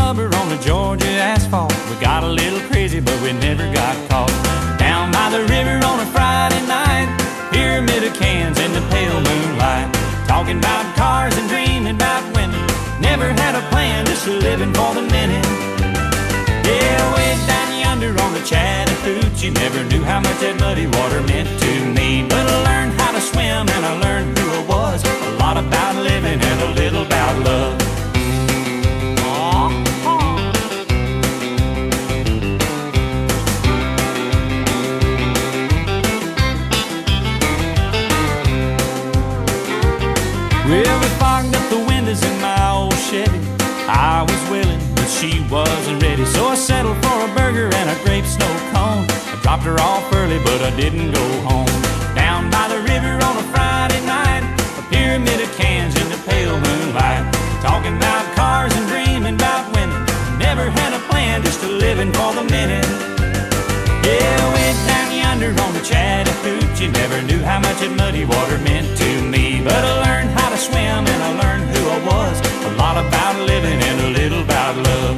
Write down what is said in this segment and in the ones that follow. rubber on the Georgia asphalt. We got a little crazy, but we never got caught. Down by the river on a Friday night, pyramid of cans in the pale moonlight, talking about cars and dreaming about women. Never had a plan, just living for the minute. Yeah, way down yonder on the Chattahoochee, never knew how much that muddy water meant to me. But I learned how to swim and I learned who I was, a lot about living and a little about love. Well, we fogged up the windows in my old Chevy. I was willing, but she wasn't ready, so I settled for a burger and a grape snow cone. I dropped her off early, but I didn't go home. Down by the river on a Friday night, a pyramid of cans in the pale moonlight, talking about cars and dreaming about women. Never had a plan, just a living for the minute. Yeah, I went down yonder on the Chattahoochee, never knew how much that muddy water meant to me. But I learned how to swim and I learned who I was, a lot about living and a little about love.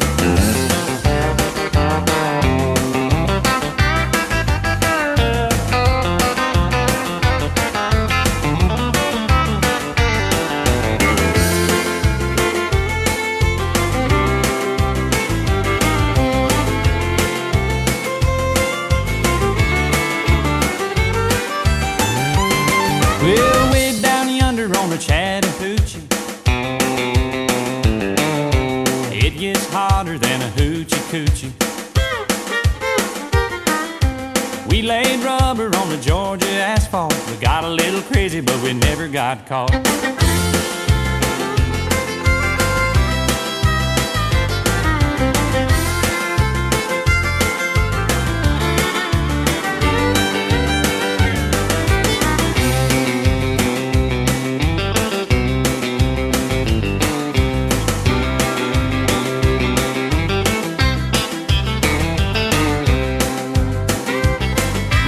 Well, way down yonder on the Chattahoochee, it gets hotter than a hoochie-coochie. We laid rubber on the Georgia asphalt. We got a little crazy, but we never got caught.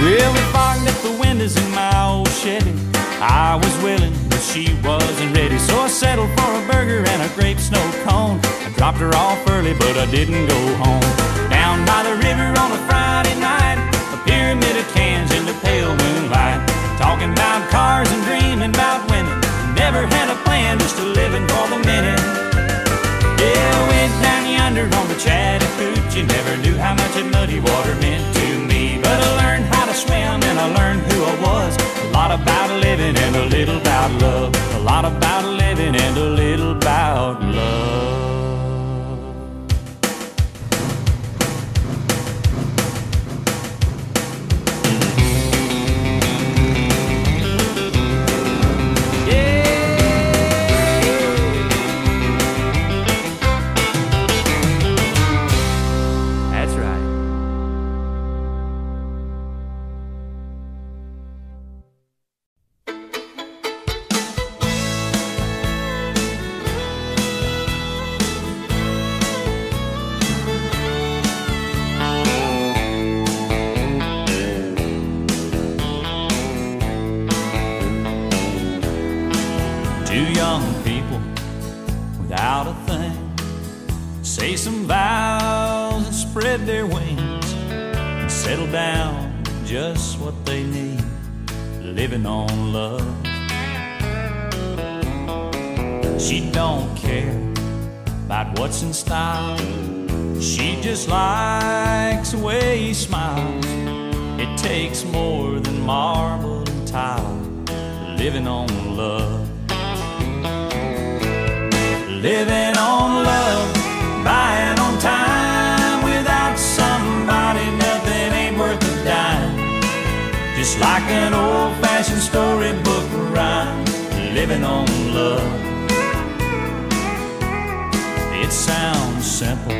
Well, we fogged up the windows in my old Chevy. I was willing, but she wasn't ready, so I settled for a burger and a grape snow cone. I dropped her off early, but I didn't go home. Down by the river on a Friday night, a pyramid of cans in the pale moonlight, talking about cars and dreaming about women. Never had a plan, just a living for the minute. Yeah, I went down yonder on the Chattahoochee, never knew how much that muddy water meant to me. But I learned how to swim and I learned who I was, a lot about living and a little about love, a lot about living and a little about love. Two young people without a thing say some vows and spread their wings and settle down with just what they need, living on love. She don't care about what's in style, she just likes the way he smiles. It takes more than marble and tile, living on love. Living on love, buying on time. Without somebody, nothing ain't worth a dime. Just like an old-fashioned storybook rhyme, living on love. It sounds simple,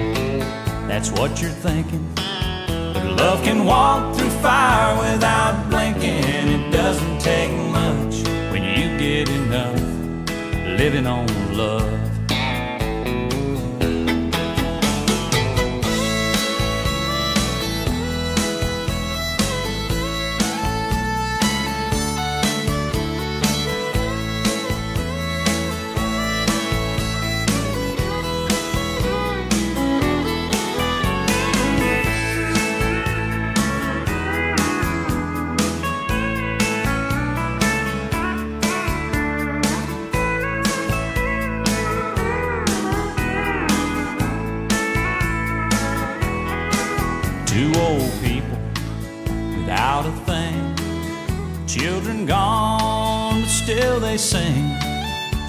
that's what you're thinking, but love can walk through fire without blinking. It doesn't take much when you get enough, living on love. Two old people without a thing, children gone, but still they sing,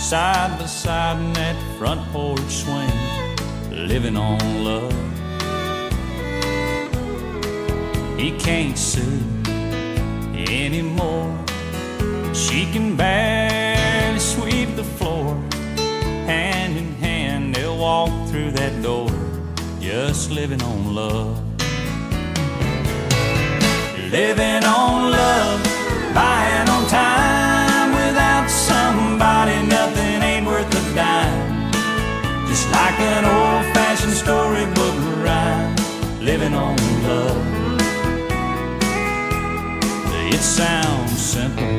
side by side in that front porch swing, living on love. He can't sue anymore, she can barely sweep the floor. Hand in hand they'll walk through that door, just living on love. Living on love, buying on time. Without somebody, nothing ain't worth a dime. Just like an old-fashioned storybook rhyme, living on love. It sounds simple,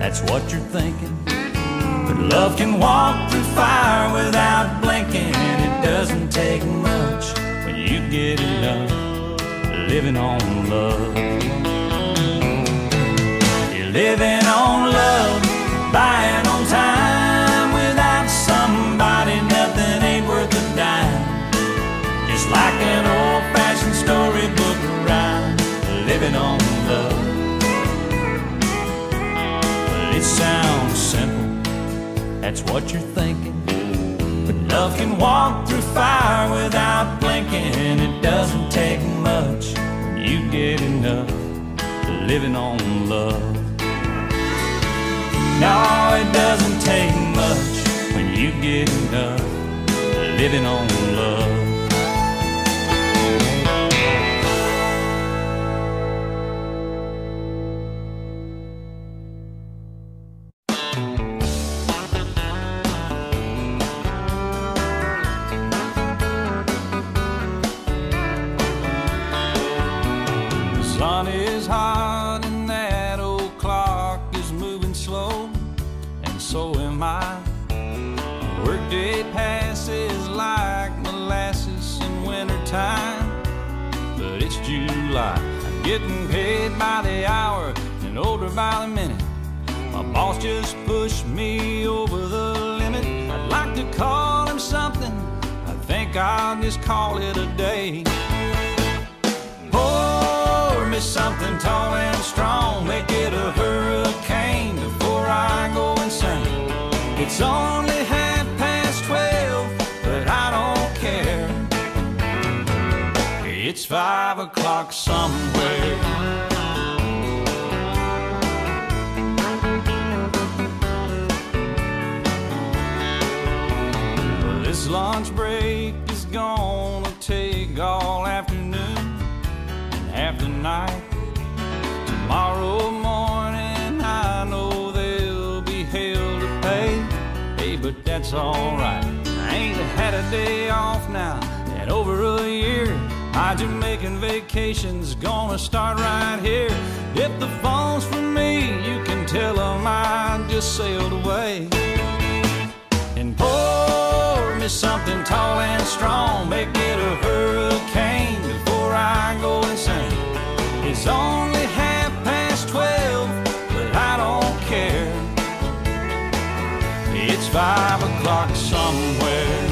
that's what you're thinking, but love can walk through fire without blinking, and it doesn't take much when you get enough. Living on love. You're living on love, buying on time. Without somebody, nothing ain't worth a dime. Just like an old-fashioned storybook rhyme, living on love. Well, it sounds simple, that's what you're thinking, but love can walk through fire without blinking, and it doesn't take much. You get enough living on love. No, it doesn't take much when you get enough living on love. Getting paid by the hour and older by the minute. My boss just pushed me over the limit. I'd like to call him something, I think I'll just call it a day. Pour me something tall and strong, make it a hurricane before I go insane. It's only 12:30, but I don't care. It's 5 o'clock somewhere. This lunch break is gonna take all afternoon and half the night. Tomorrow morning I know there'll be hell to pay. Hey, but that's alright, I ain't had a day off now in over a year. My Jamaican vacation's gonna start right here. If the phone's for me, you can tell them I just sailed away. And pour me something tall and strong, make it a hurricane before I go insane. It's only 12:30, but I don't care. It's 5 o'clock somewhere.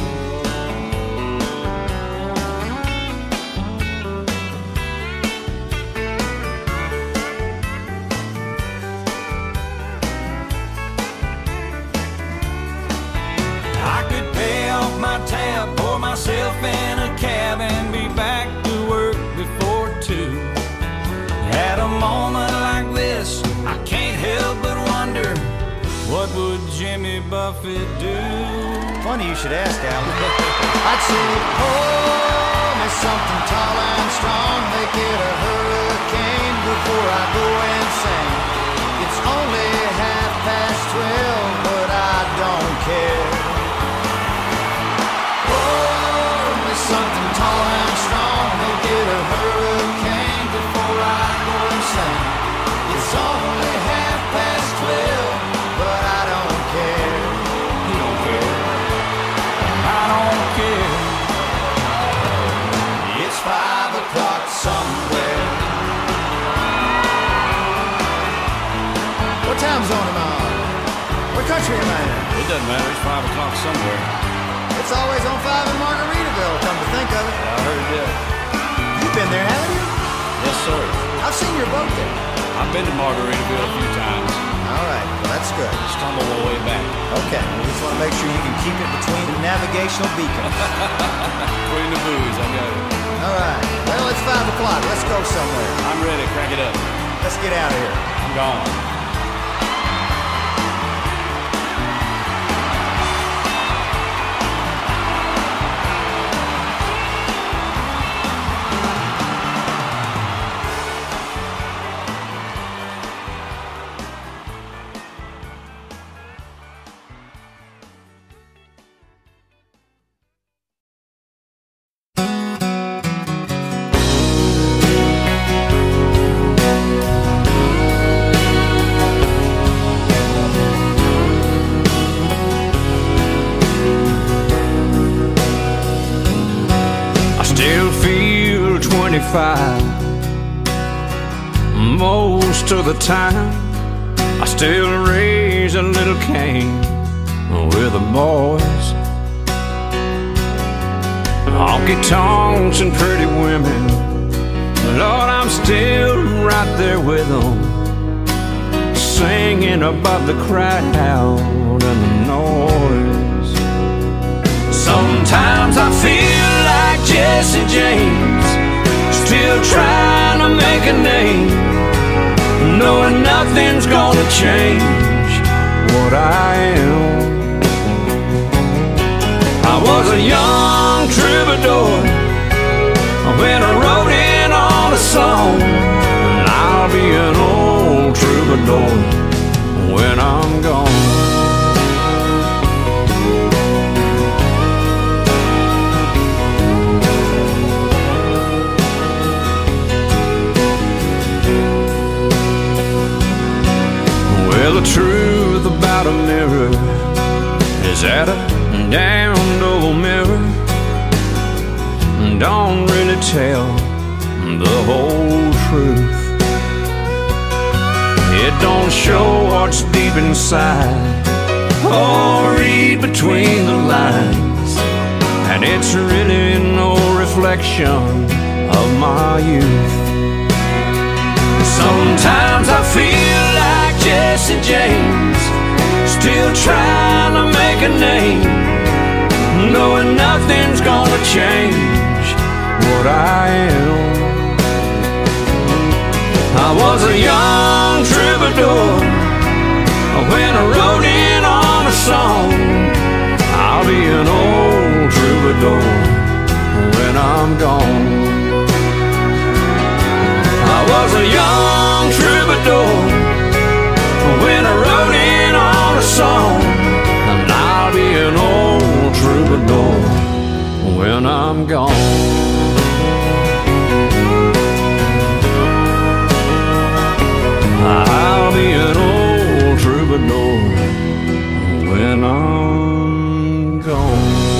Tab, pour myself in a cab and be back to work before 2. At a moment like this, I can't help but wonder, what would Jimmy Buffett do? Funny you should ask, Al. I'd say, pour me something tall and strong, make it a hurricane before I go insane. It's only 12:30, but I don't care. Something tall and strong, make it a hurricane before I go insane. It's only 12:30, but I don't care. You don't care. I don't care. It's 5 o'clock somewhere. What time zone am I on? What country am I in? It doesn't matter, it's 5 o'clock somewhere. It's always on 5 in Margaritaville, come to think of it. I heard it. You've been there, haven't you? I've been to Margaritaville a few times. All right, well, that's good. Just stumbled all the way back. Okay, we just want to make sure you can keep it between the navigational beacons. We're in the booze, I got it. All right, well, it's 5 o'clock. Let's go somewhere. I'm ready. Crank it up. Let's get out of here. I'm gone. Most of the time I still raise a little cane with the boys, honky tonks and pretty women. Lord, I'm still right there with them, singing above the crowd and the noise. Sometimes I feel like Jesse James, still trying to make a name, knowing nothing's gonna change what I am. I was a young troubadour when I wrote in on a song, and I'll be an old troubadour when I'm gone. Well, the truth about a mirror is that a damned old mirror don't really tell the whole truth. It don't show what's deep inside or read between the lines, and it's really no reflection of my youth. Sometimes I feel like Jesse James, still trying to make a name, knowing nothing's gonna change what I am. I was a young troubadour when I wrote in on a song, I'll be an old troubadour when I'm gone. I was a young troubadour when I wrote in on a song, and I'll be an old troubadour when I'm gone. I'll be an old troubadour when I'm gone.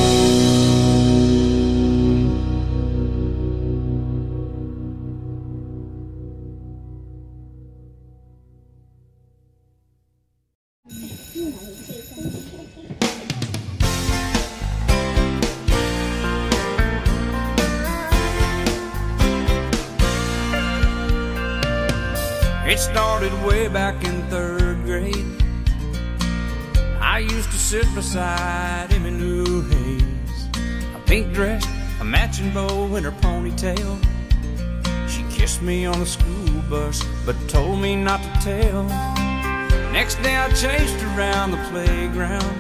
It started way back in 3rd grade. I used to sit beside Emmy Lou Hayes, a pink dress, a matching bow, and her ponytail. She kissed me on the school bus, but told me not to tell. Next day I chased around the playground,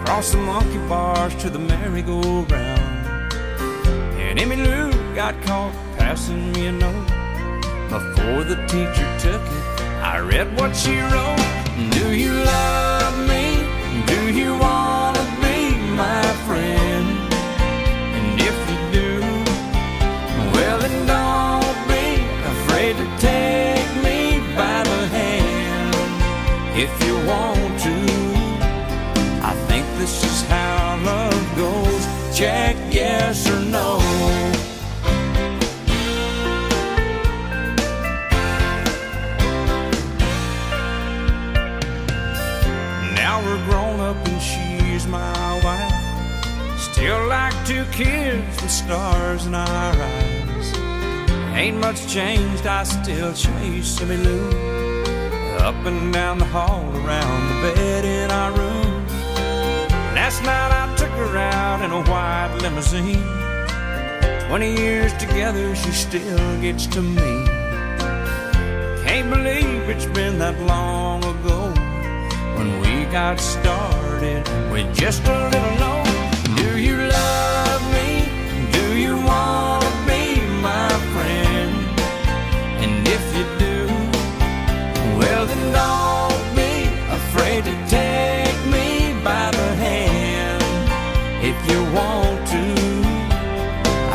across the monkey bars to the merry-go-round, and Emmy Lou got caught passing me a note. Before the teacher took it, I read what she wrote. Do you love me? Do you want to be my friend? And if you do, well then don't be afraid to take me by the hand. If you want to, I think this is how love goes. Check yes or no. Still like 2 kids with stars in our eyes, Ain't much changed, I still chase Silly Lou. Up and down the hall, around the bed in our room. Last night I took her out in a white limousine. 20 years together, she still gets to me. Can't believe it's been that long ago when we got started with just a little note. Do you love me? Do you want to be my friend? And if you do, well then don't be afraid to take me by the hand. If you want to,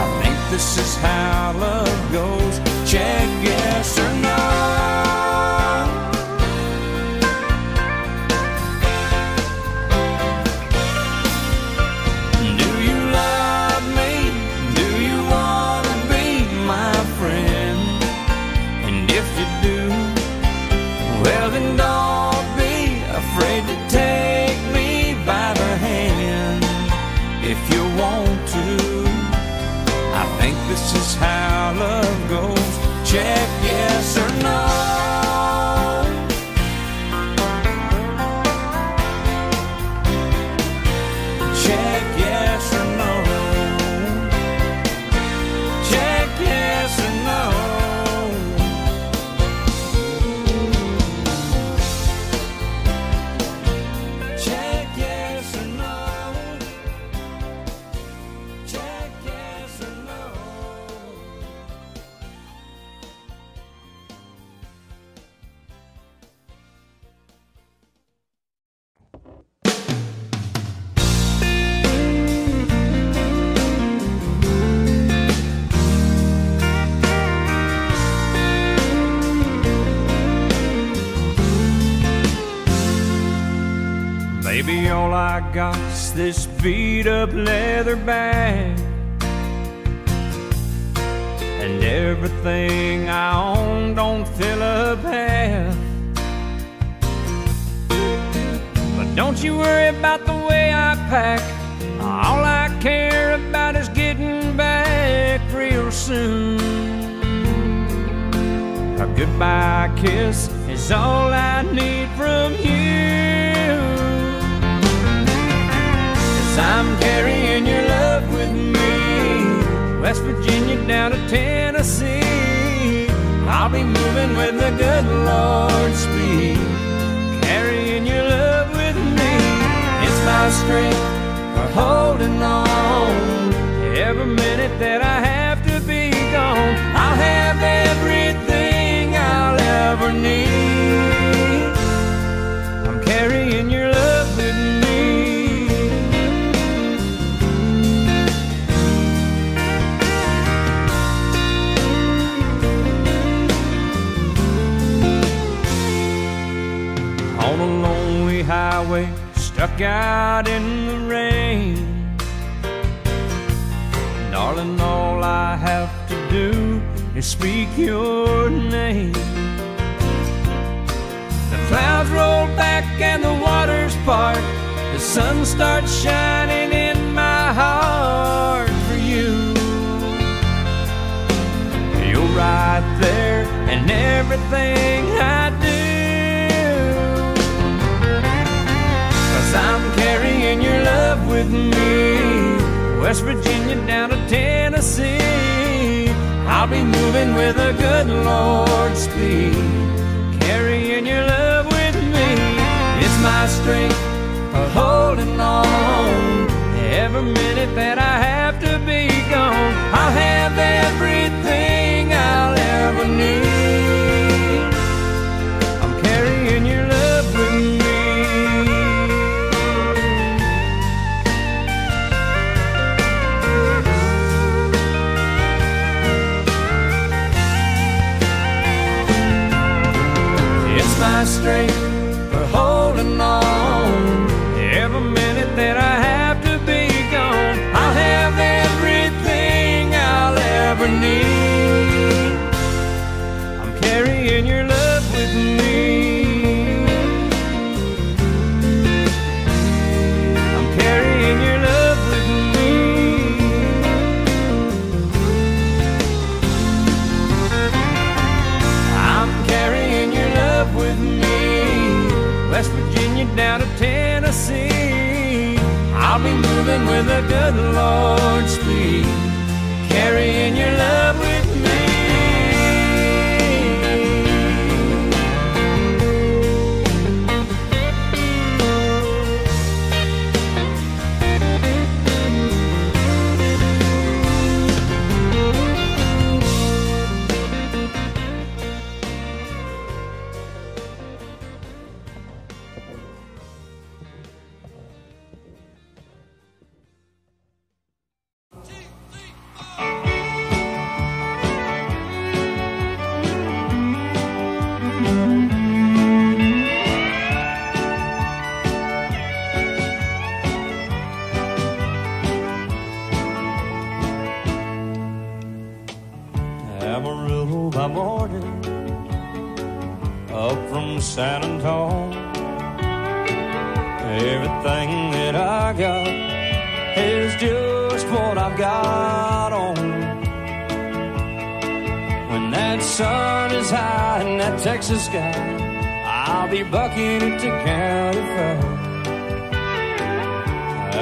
I think this is how love goes. Check yes or no. This is how love goes. Check yes or no. Check yes or no. Check yes or no. Check yes or no. Check yes or no. Baby, all I got's this beat-up leather bag, and everything I own don't fill up half. But don't you worry about the way I pack. All I care about is getting back real soon. A goodbye kiss is all I need from you. I'm carrying your love with me, West Virginia down to Tennessee. I'll be moving with the good Lord speed, carrying your love with me. It's my strength for holding on, every minute that I have to be gone. I'll have everything I'll ever need. I'm carrying your love with me. On a lonely highway, stuck out in the rain, darling, all I have to do is speak your name. The clouds roll back and the waters part, the sun starts shining in my heart for you. You're right there in everything I do. I'm carrying your love with me, West Virginia down to Tennessee. I'll be moving with a good Lord speed, carrying your love with me. It's my strength for holding on, every minute that I have to be gone. I'll have everything I'll ever need. I'm carrying your love with me. My strength for holding on, every minute that I have to be gone. I'll have every the good Lord's feet, carrying your love with me. Amarillo by morning, up from San Antonio. Everything that I got is just what I've got on. When that sun is high in that Texas sky, I'll be bucking at the county fair.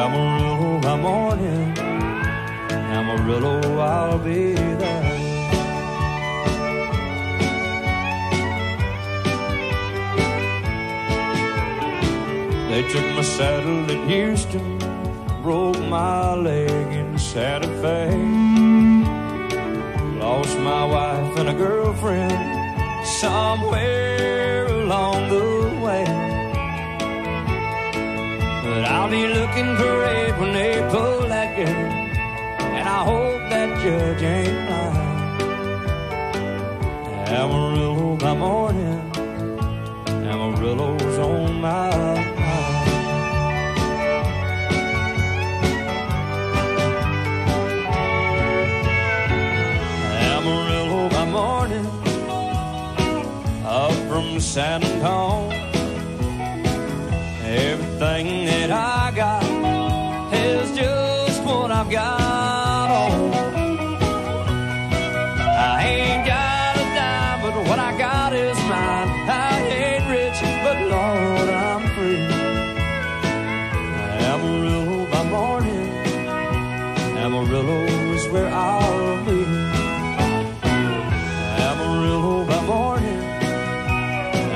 Amarillo by morning, Amarillo, I'll be there. They took my saddle in Houston, broke my leg in Santa Fe, lost my wife and a girlfriend somewhere along the way. But I'll be looking great when they pull that girl, and I hope that judge ain't lying. Amarillo by morning, Amarillo's on my from San Antonio. Everything that I got is just what I've got on. I ain't got a dime, but what I got is mine. I ain't rich, but Lord, I'm free. Amarillo by morning, Amarillo is where I'll be. Amarillo by morning,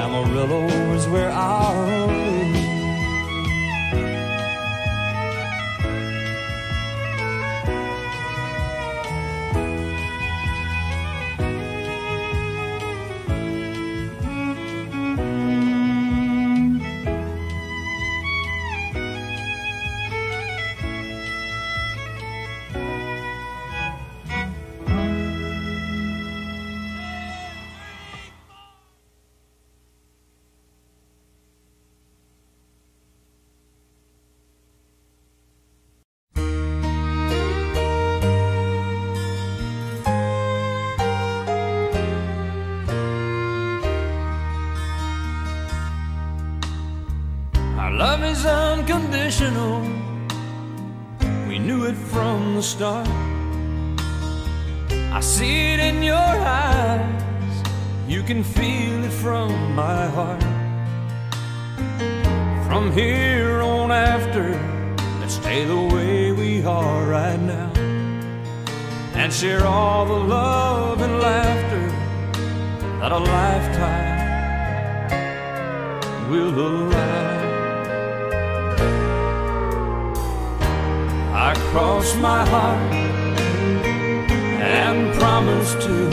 Amarillo is where I'll be. Love is unconditional, we knew it from the start. I see it in your eyes, you can feel it from my heart. From here on after, let's stay the way we are right now, and share all the love and laughter that a lifetime will allow. I cross my heart and promise to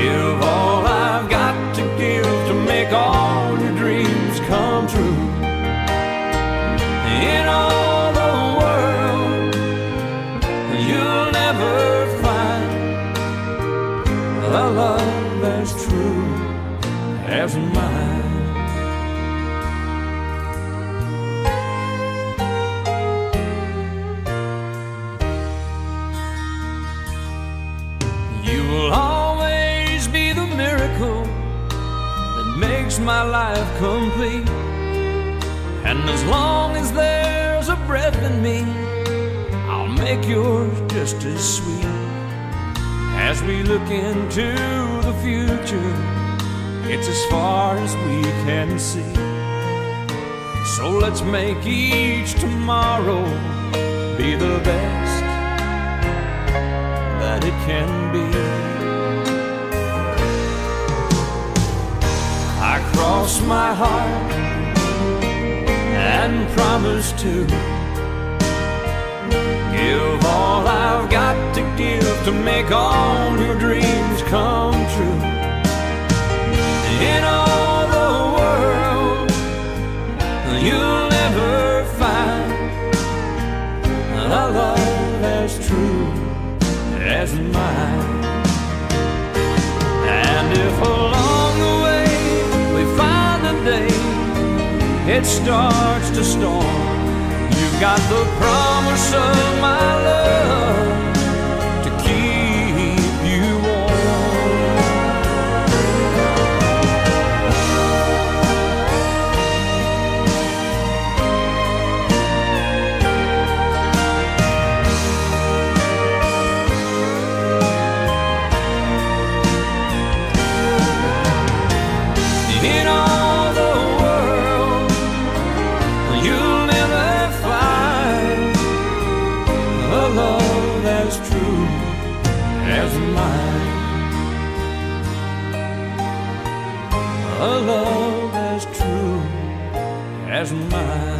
give all I've got to give to make all your dreams come true. In all the world, you'll never find a love as true as mine. My life complete, and as long as there's a breath in me, I'll make yours just as sweet. As we look into the future, it's as far as we can see. So let's make each tomorrow be the best that it can be. I cross my heart and promise to give all I've got to give to make all your dreams come true. In all the world, you'll never find a love as true as mine. And if along the way we find a day it starts to storm, you've got the promise of my love to keep you warm. In all the world, you'll never a love as true as mine, a love as true as mine.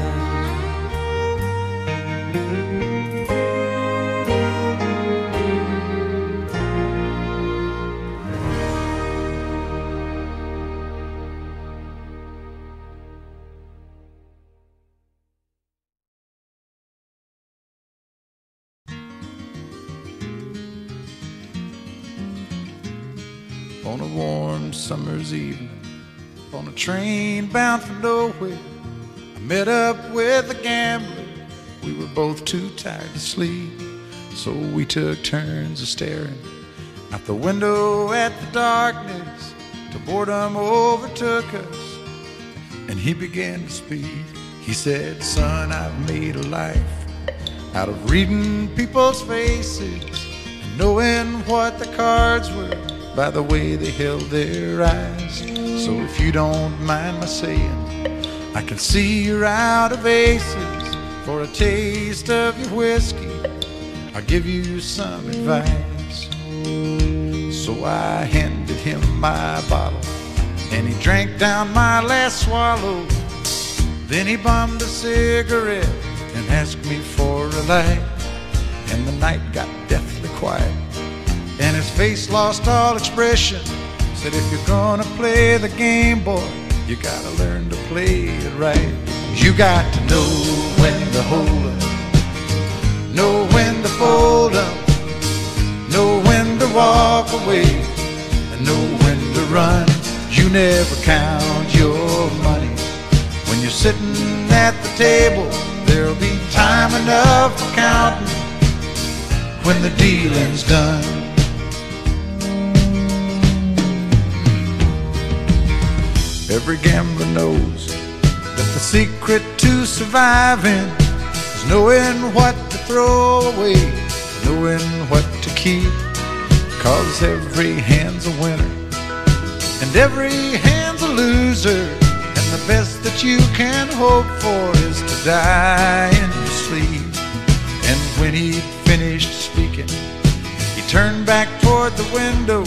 On a warm summer's evening, on a train bound for nowhere, I met up with a gambler. We were both too tired to sleep, so we took turns of staring out the window at the darkness till boredom overtook us. And he began to speak. He said, "Son, I've made a life out of reading people's faces and knowing what the cards were by the way they held their eyes. So if you don't mind my saying, I can see you're out of aces. For a taste of your whiskey, I'll give you some advice." So I handed him my bottle, and he drank down my last swallow. Then he bummed a cigarette and asked me for a light. And the night got deathly quiet, and his face lost all expression. Said, "If you're gonna play the game, boy, you gotta learn to play it right. You got to know when to hold up, know when to fold up, know when to walk away, and know when to run. You never count your money. When you're sitting at the table, there'll be time enough for counting when the dealing's done." Every gambler knows that the secret to surviving is knowing what to throw away, knowing what to keep, 'cause every hand's a winner and every hand's a loser, and the best that you can hope for is to die in your sleep. And when he finished speaking, he turned back toward the window,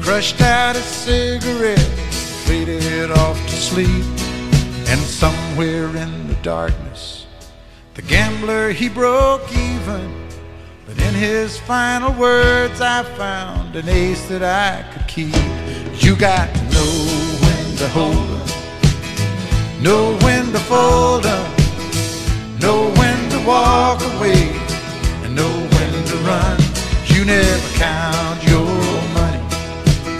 crushed out a cigarette, faded off to sleep. And somewhere in the darkness, the gambler, he broke even. But in his final words, I found an ace that I could keep. You got to know when to hold up, know when to fold up, know when to walk away, and know when to run. You never count your money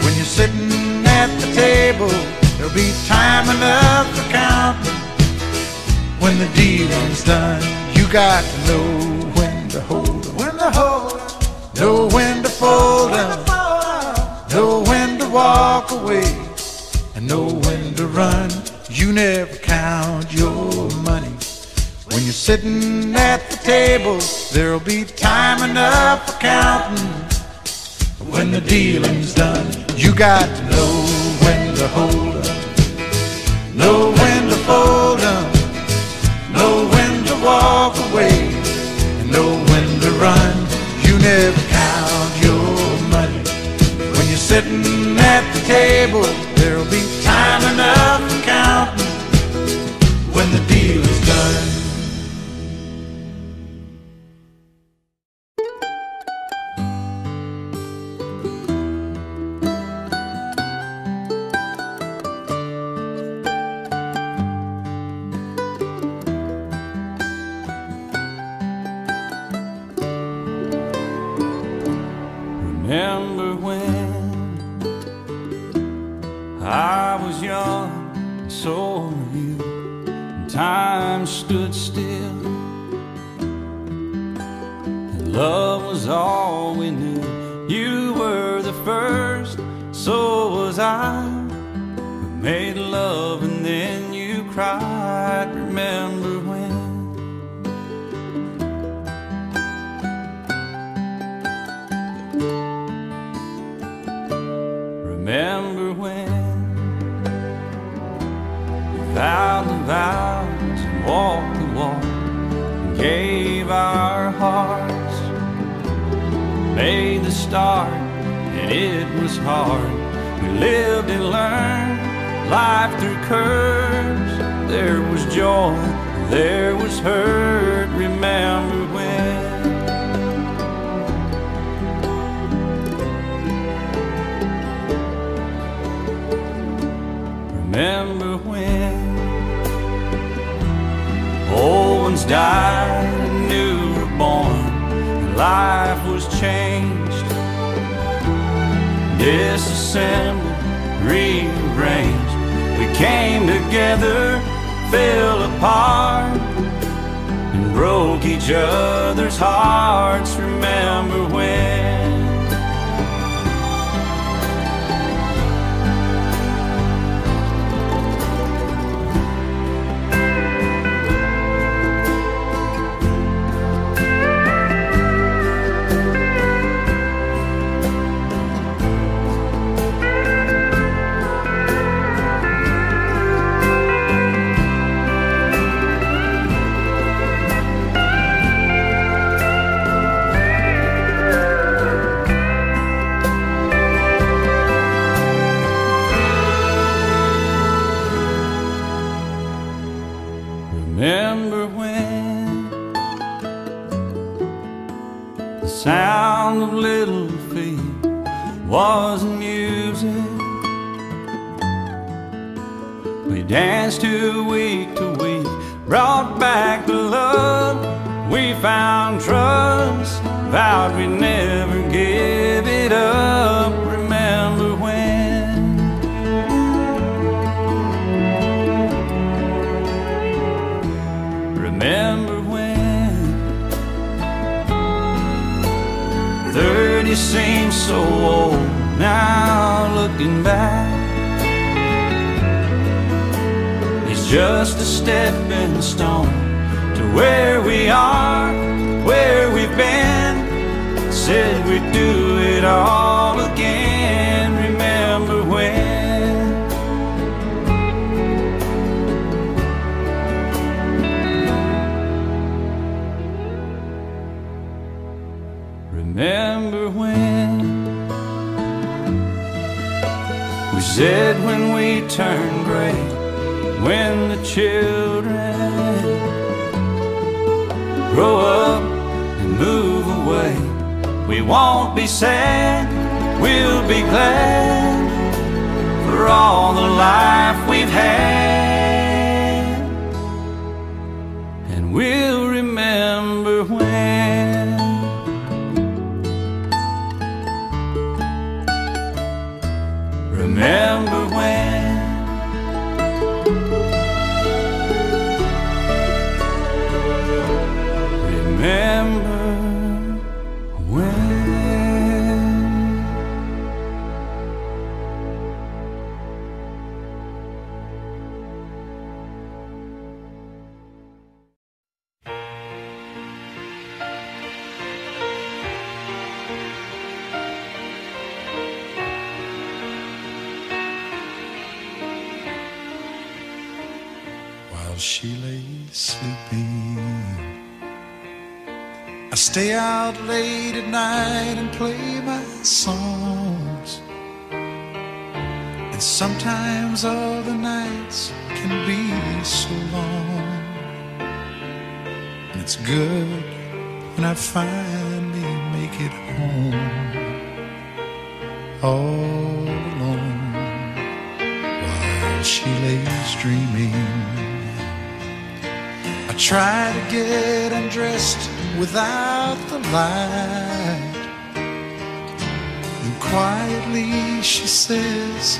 when you're sitting at the table, there'll be time enough for counting when the dealing's done. You got to know when to hold up, know when to fold up, know when to walk away, and know when to run. You never count your money when you're sitting at the table, there'll be time enough for counting when the dealing's done. You got to know when to hold up, know when to folder, know when to walk away, and know when to run. You never count your money when you're sitting at the table. There'll be time enough for counting when the deal is done. while she lay sleeping. I stay out late at night and play my songs, and sometimes all the nights can be so long. And it's good when I finally make it home, all alone, while she lays dreaming. I try to get undressed without the light, and quietly she says,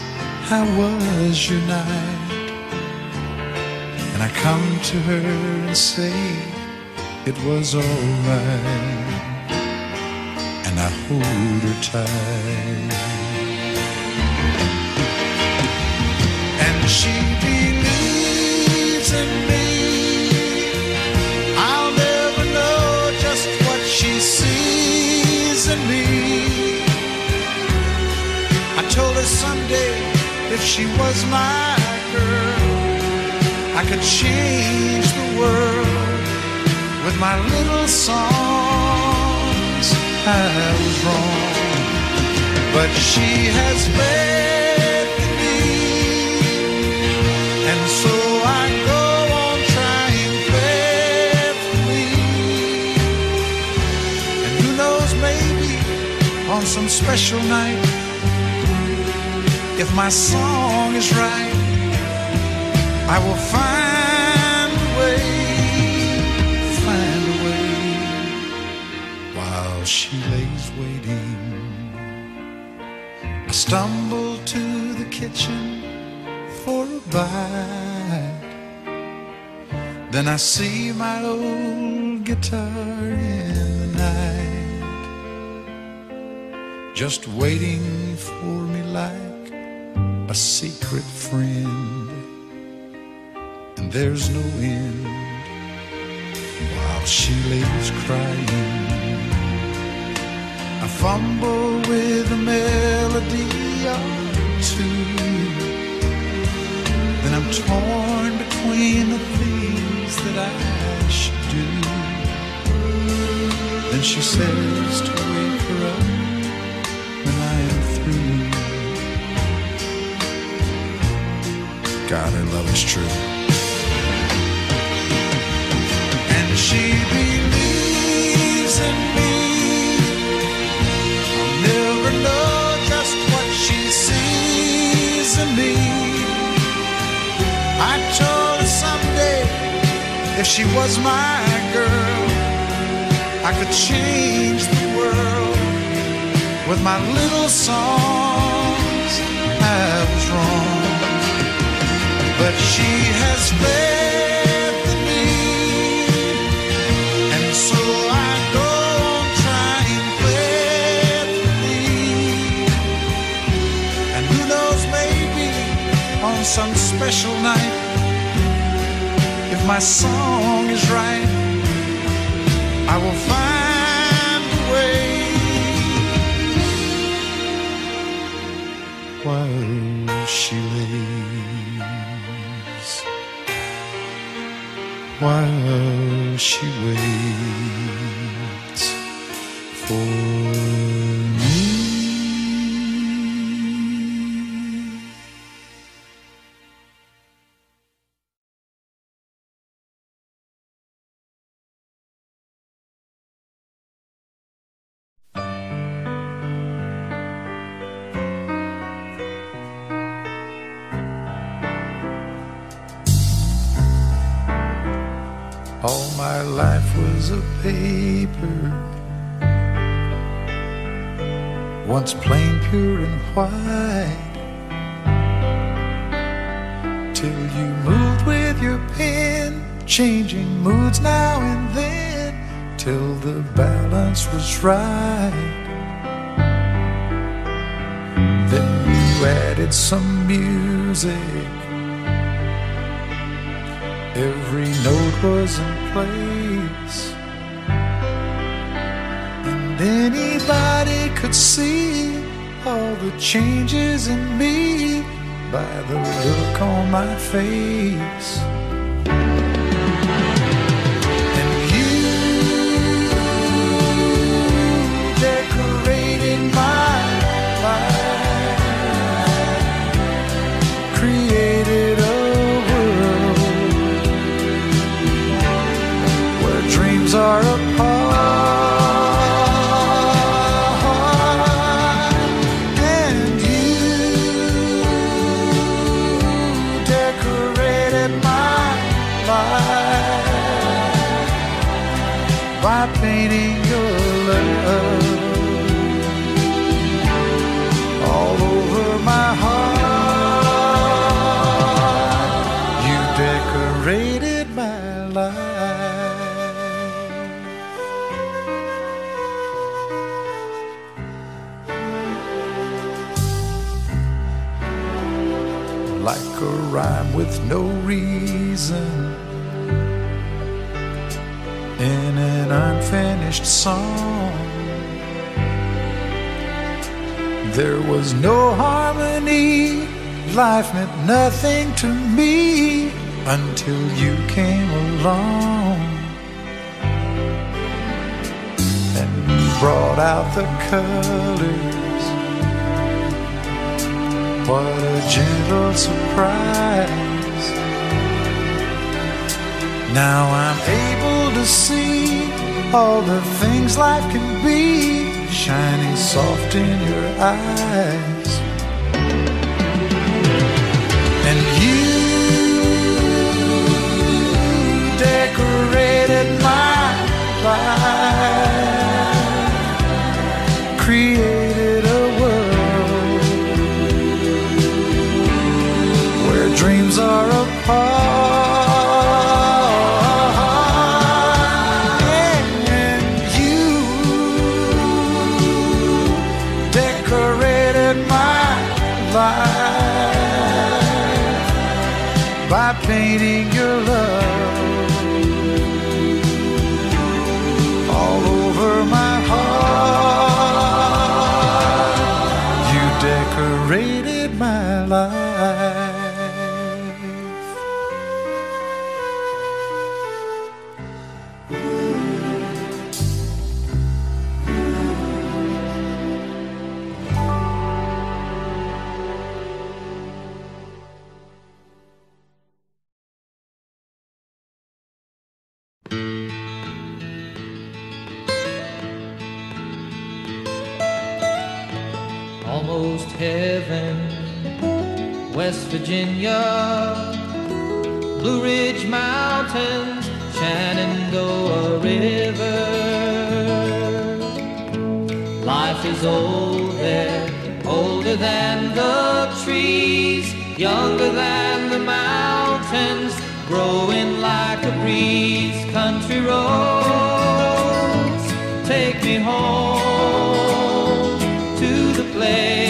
"How was your night?" And I come to her and say it was alright, and I hold her tight, and she believes in me. She sees in me. I told her someday if she was my girl, I could change the world with my little songs. I was wrong, but she has faith in me, and so I go. On some special night, if my song is right, I will find a way, while she lays waiting. I stumble to the kitchen for a bite, then I see my old guitar in the night, just waiting for me like a secret friend. And there's no end while she lays crying. I fumble with a melody or two, then I'm torn between the things that I should do. Then she says to wake her up when I am through. God, her love is true. And she believes in me. I'll never know just what she sees in me. I told her someday if she was my girl, I could change the world with my little songs. I was wrong, but she has faith in me, and so I go on trying faithfully. And who knows, maybe on some special night, if my song is right, I will find a way, while she lays, while she waits for a paper, once plain, pure and white, till you moved with your pen, changing moods now and then, till the balance was right. Then you added some music, every note was in place, and anybody could see all the changes in me by the look on my face. Like a rhyme with no reason in an unfinished song, there was no harmony. Life meant nothing to me until you came along and brought out the colors. What a gentle surprise. Now I'm able to see all the things life can be, shining soft in your eyes. And you decorated my life, created dreams are apart, and you decorated my life by painting your love all over my heart. You decorated my life. Almost heaven, West Virginia, Blue Ridge Mountains, Shenandoah River. Life is old there, older than the trees, younger than the mountains, growing like a breeze. Country roads, take me home to the place.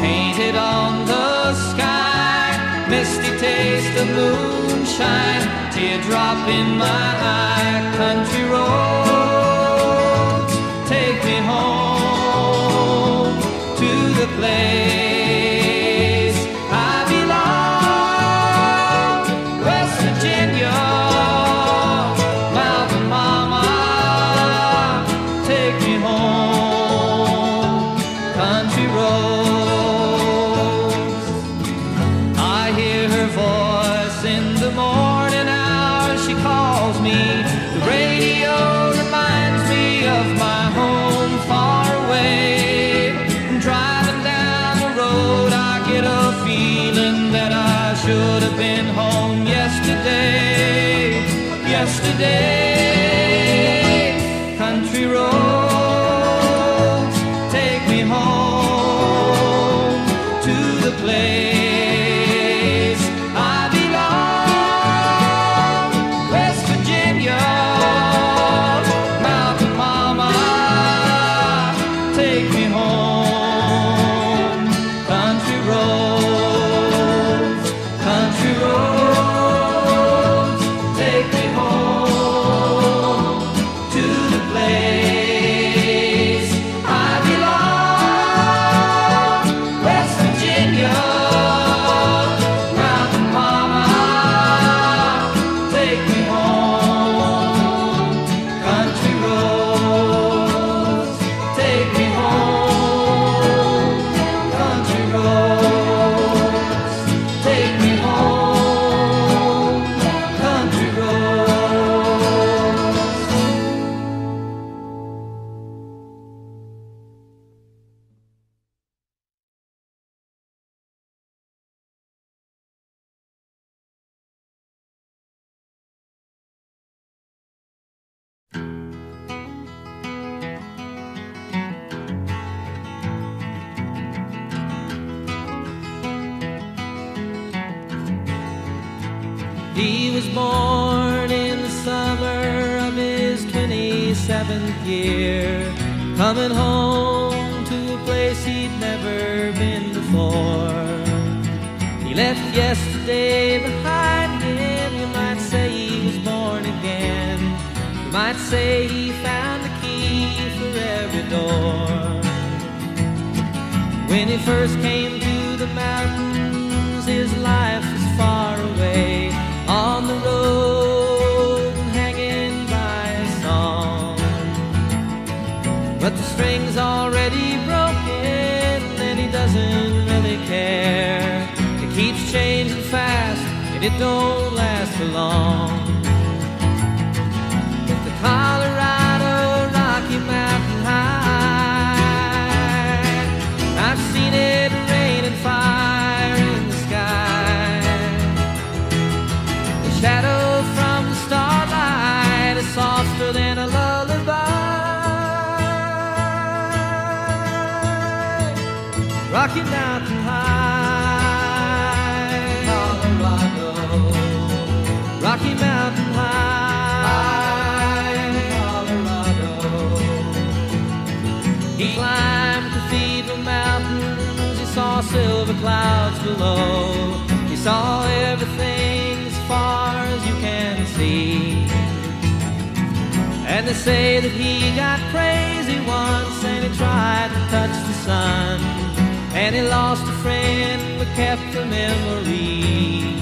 Painted on the sky, misty taste of moonshine, teardrop in my eye. Country roads, take me home to the place. The He was born in the summer of his 27th year, coming home to a place he'd never been before. He left yesterday behind him. You might say he was born again. You might say he found the key for every door. When he first came to the mountains, his life was far away, on the road and hanging by a song. But the string's already broken and he doesn't really care. It keeps changing fast and it don't last for long. If the Colorado Rocky Mountain High, I've seen it rain and fire in the sky. The shadow from the starlight is softer than a lullaby. Rocky Mountain High, Colorado. Rocky Mountain High, Colorado. He climbed Cathedral Mountains. He saw silver clouds below. He saw everything as far as you can see. And they say that he got crazy once and he tried to touch the sun, and he lost a friend but kept the memory.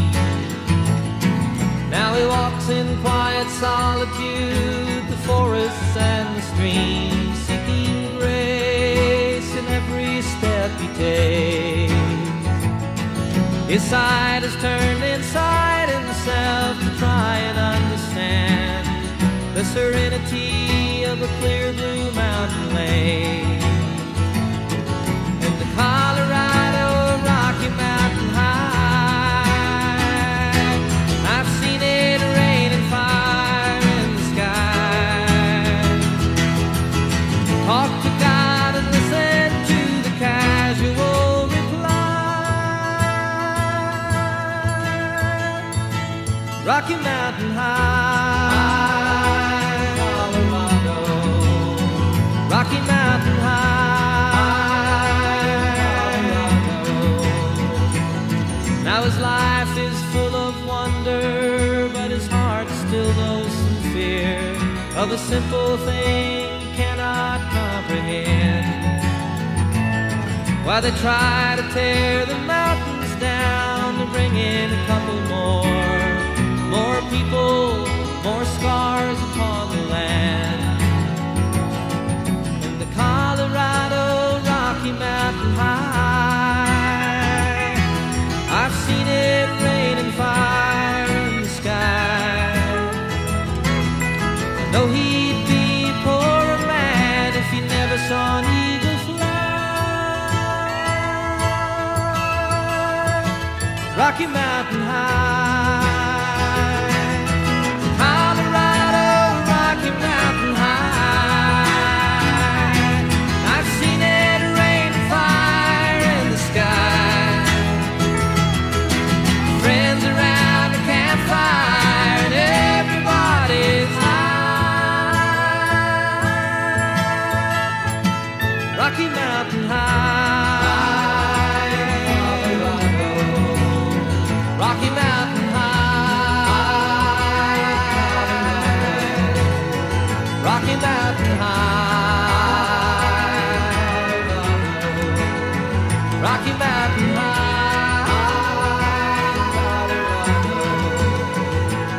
Now he walks in quiet solitude, the forests and the streams, seeking grace in every step he takes. His side is turned inside himself to try and understand the serenity of a clear blue mountain lake. And the Colorado Rocky Mountain High, I've seen it rain and fire in the sky. Talk to God and listen to the casual reply. Rocky Mountain High, Rocky Mountain High. Now his life is full of wonder, but his heart still knows some fear of a simple thing he cannot comprehend. While they try to tear the mountains down to bring in a couple more people, more scars upon the land. Colorado Rocky Mountain High, I've seen it rain and fire in the sky. And though he'd be poorer lad if he never saw an eagle fly. Rocky Mountain High, Colorado Rocky Mountain High. Rocky Mountain High, Rocky Mountain High,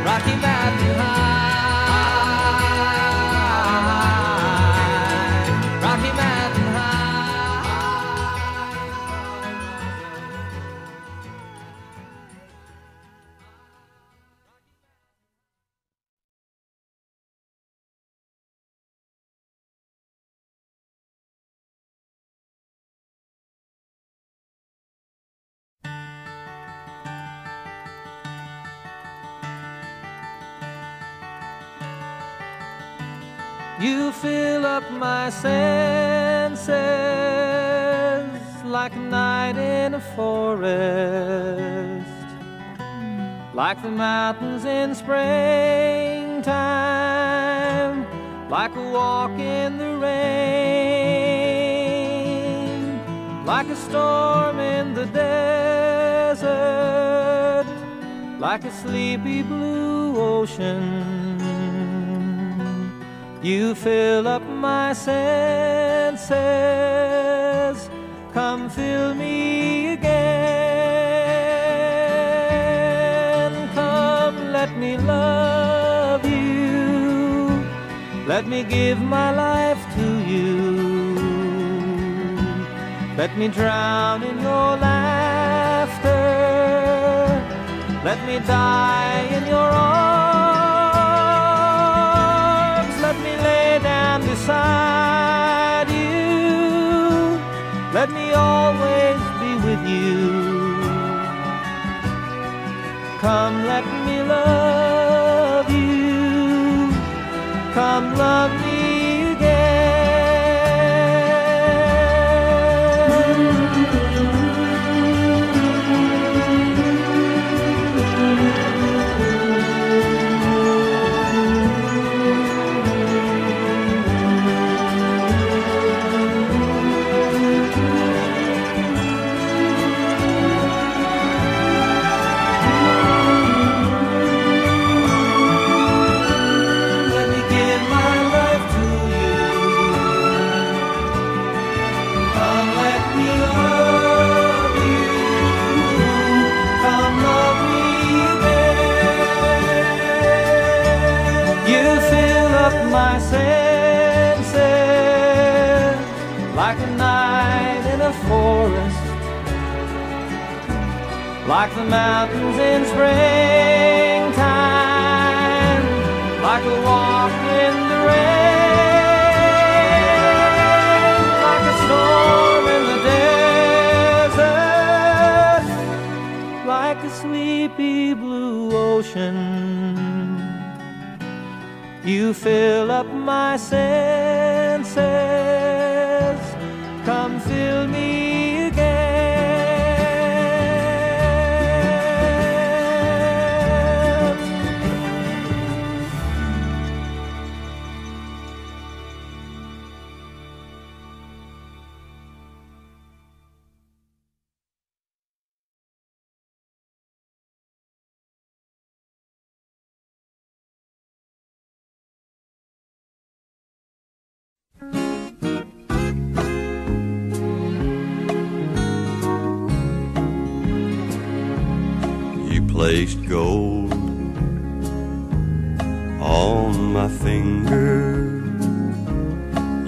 Rocky Mountain High, Rocky Mountain High, Rocky Mountain High. You fill up my senses like a night in a forest like the mountains in springtime, like a walk in the rain, like a storm in the desert, like a sleepy blue ocean. You fill up my senses, come fill me again. Come, let me love you, let me give my life to you, let me drown in your laughter, let me die in your arms, let me lay down beside you, let me always be with you. Come, let me love you, come love me. My senses, like a night in a forest, like the mountains in springtime, like a walk in the rain, like a storm in the desert, like a sleepy blue ocean. You fill up my senses, come fill me again. Placed gold on my finger,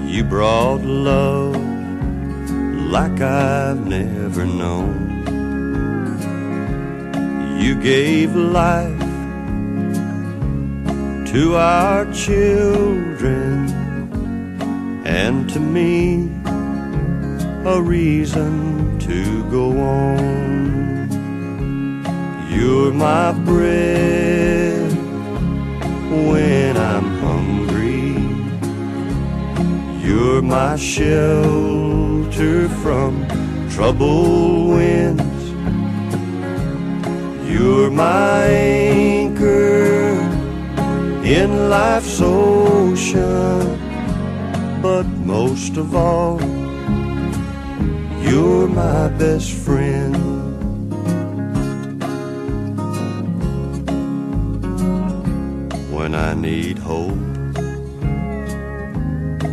you brought love like I've never known. You gave life to our children and to me a reason to go on. You're my bread when I'm hungry, you're my shelter from troubled winds, you're my anchor in life's ocean, but most of all, you're my best friend. When I need hope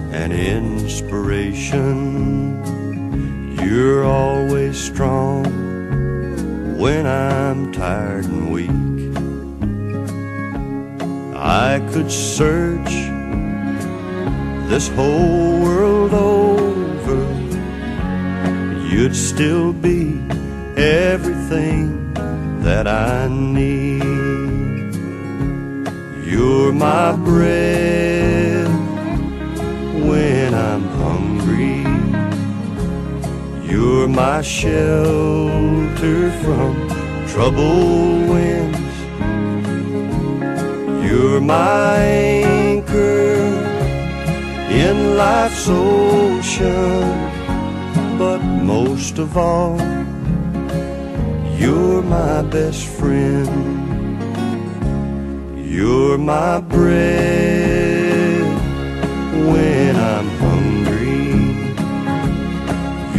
and inspiration, you're always strong when I'm tired and weak. I could search this whole world over, you'd still be everything that I need. You're my bread when I'm hungry, you're my shelter from troubled winds, you're my anchor in life's ocean, but most of all, you're my best friend. You're my bread when I'm hungry.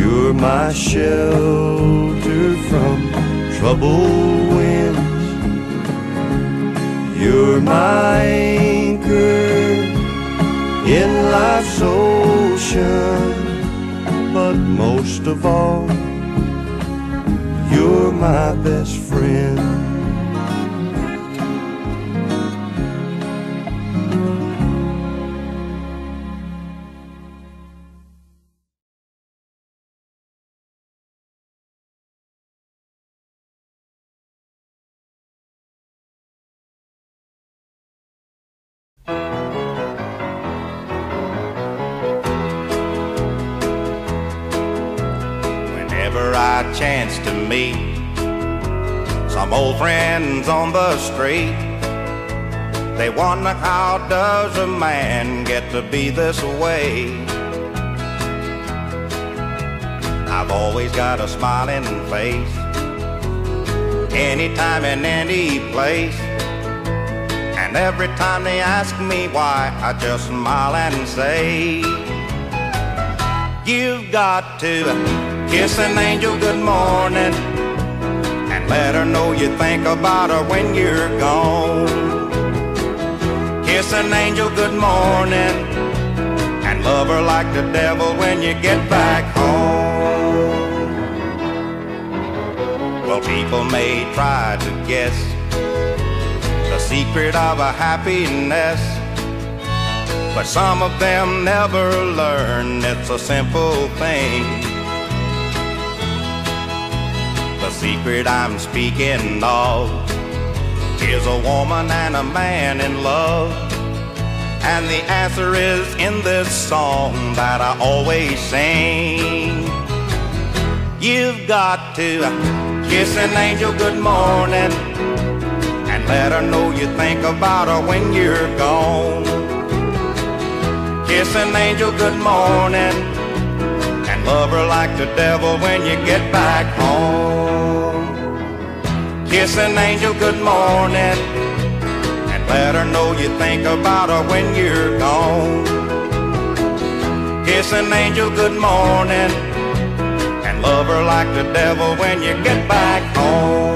You're my shelter from troubled winds. You're my anchor in life's ocean. But most of all, you're my best friend. Chance to meet some old friends on the street, they wonder how does a man get to be this way. I've always got a smiling face anytime and any place, and every time they ask me why, I just smile and say, you've got to kiss an angel good morning and let her know you think about her when you're gone. Kiss an angel good morning and love her like the devil when you get back home. Well, people may try to guess the secret of a happiness, but some of them never learn it's a simple thing. The secret I'm speaking of is a woman and a man in love, and the answer is in this song that I always sing. You've got to kiss an angel good morning and let her know you think about her when you're gone. Kiss an angel good morning and love her like the devil when you get back home. Kiss an angel good morning and let her know you think about her when you're gone. Kiss an angel good morning and love her like the devil when you get back home.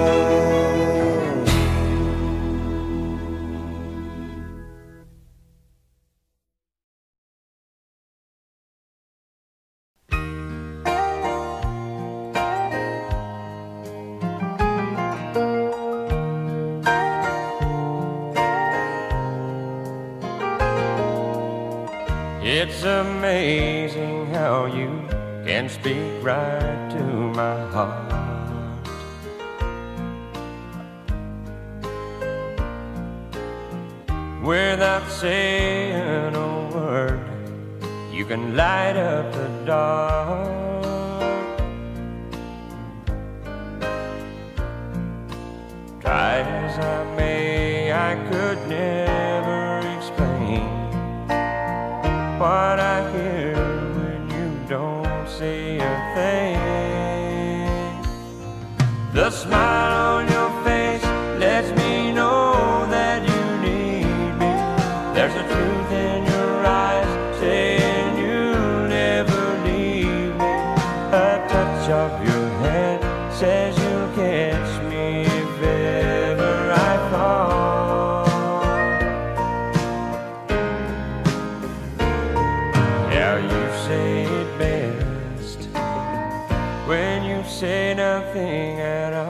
It's amazing how you can speak right to my heart. Without saying a word, you can light up the dark. Try as I may, I could never explain what I hear when you don't say a thing. The smile on your face lets me know that you need me. There's a truth in your eyes saying you'll never leave me. A touch of your hand says you'll catch me if ever I fall. Say nothing at all.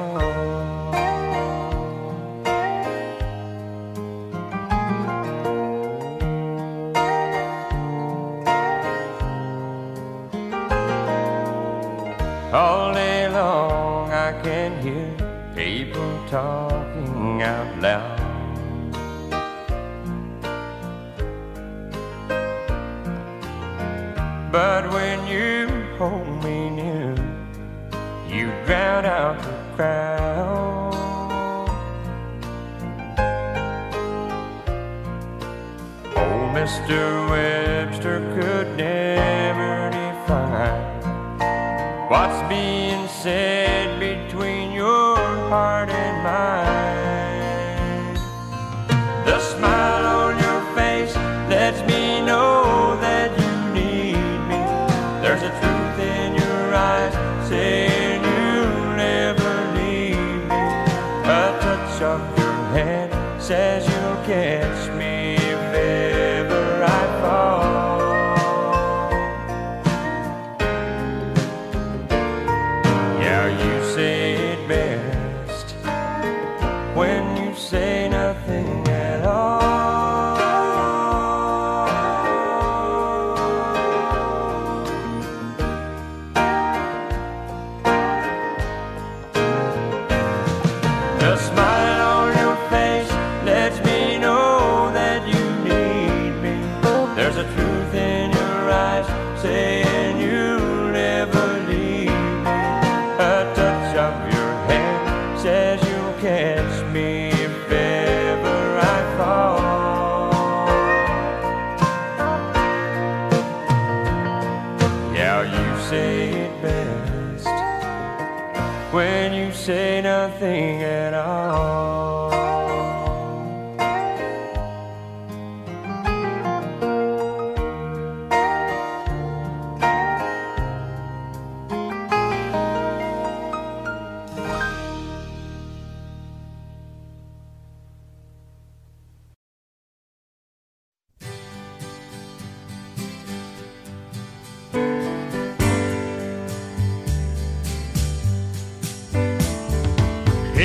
All day long I can hear people talking out loud. But when you hold me near, you drown out the crowd. Oh, Mr. Webster could never define what's being said between your heart and mine. The lets me know that you need me. There's a truth in your eyes saying you'll never leave me. A touch of your hand says you'll catch me if ever I fall. Yeah, you say it best when you say nothing at all. The smile on your face lets me know that you need me. There's a truth in your eyes saying you'll never leave me. A touch of your hand says you'll catch me if ever I fall. Yeah, you say it best when you say nothing at all.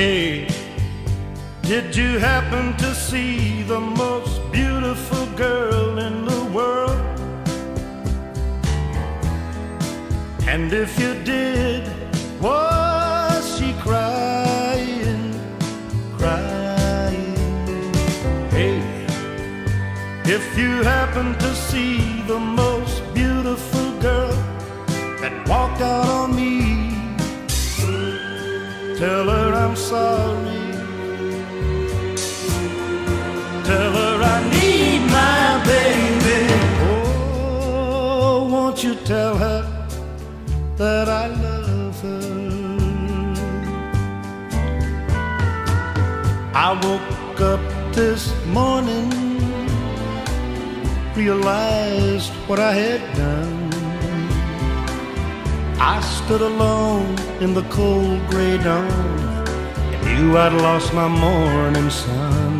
Hey, did you happen to see the most beautiful girl in the world? And if you did, was she crying, crying? Hey, if you happen to see the most beautiful girl that walked out on me, tell her I'm sorry. Tell her I need my baby. Oh, won't you tell her that I love her? I woke up this morning, realized what I had done. I stood alone in the cold gray dawn and knew I'd lost my morning sun.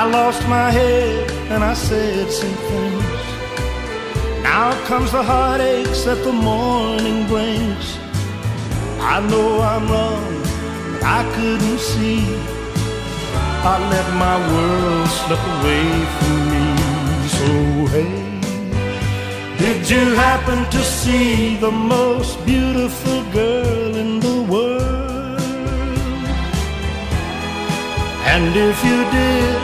I lost my head and I said some things. Now comes the heartaches that the morning brings. I know I'm wrong, but I couldn't see. I let my world slip away from me. So hey, did you happen to see the most beautiful girl in the world? And if you did,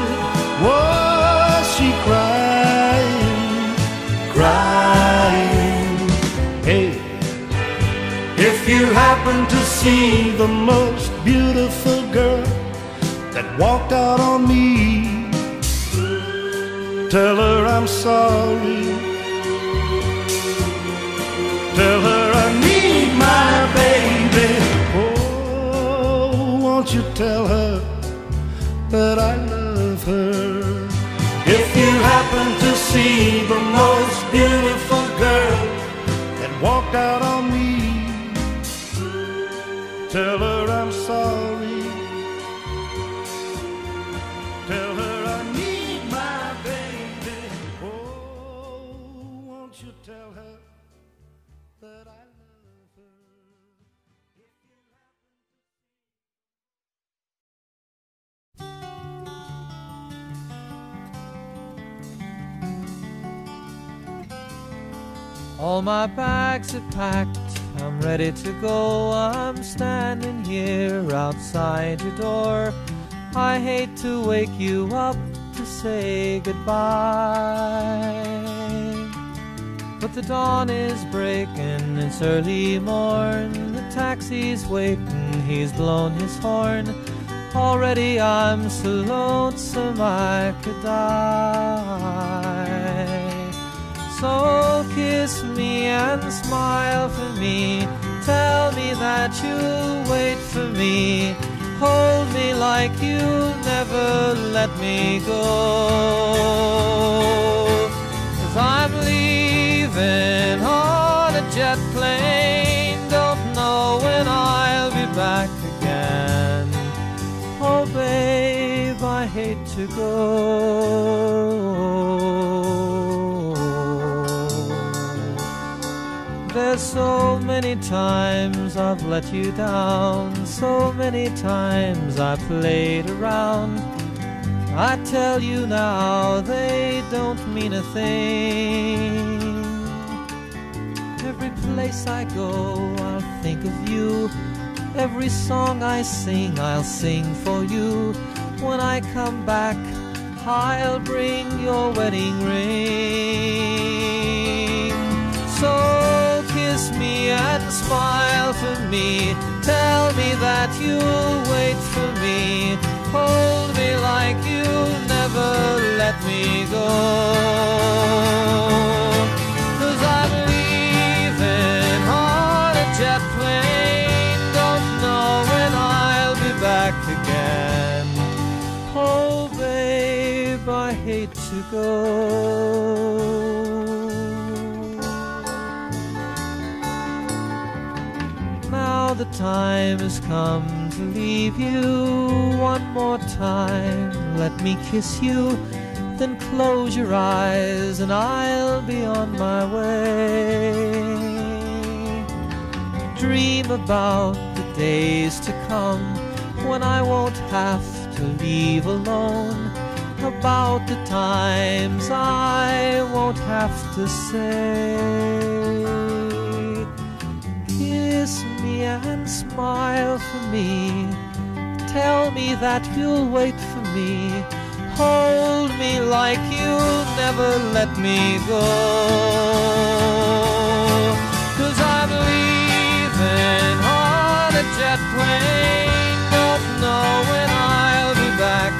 was she crying, crying? Hey, if you happen to see the most beautiful girl that walked out on me, tell her I'm sorry. Tell her I need my baby. Oh, won't you tell her that I love her? If you happen to see the most beautiful girl that walked out on me, tell her I'm sorry. Tell her I need my baby. Oh, won't you tell her that I love her? All my bags are packed, I'm ready to go. I'm standing here outside your door. I hate to wake you up to say goodbye, but the dawn is breaking, it's early morn. The taxi's waiting, he's blown his horn. Already I'm so lonesome I could die. So kiss me and smile for me, tell me that you'll wait for me, hold me like you'll never let me go. to go. There's so many times I've let you down, so many times I played around. I tell you now, they don't mean a thing. Every place I go, I'll think of you. Every song I sing, I'll sing for you. When I come back, I'll bring your wedding ring. So kiss me and smile for me. Tell me that you'll wait for me. Hold me like you'll never let me go. I hate to go. Now the time has come to leave you. One more time, let me kiss you. Then close your eyes and I'll be on my way. Dream about the days to come when I won't have to leave alone. About the times I won't have to say. Kiss me and smile for me. Tell me that you'll wait for me. Hold me like you'll never let me go. 'Cause I'm leaving on a jet plane. Don't know when I'll be back.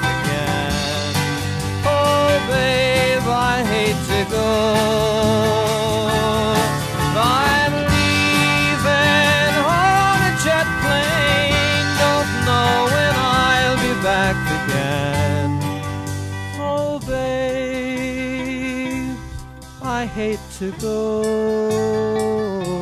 Babe, I hate to go. I'm leaving on a jet plane. Don't know when I'll be back again. Oh, babe, I hate to go.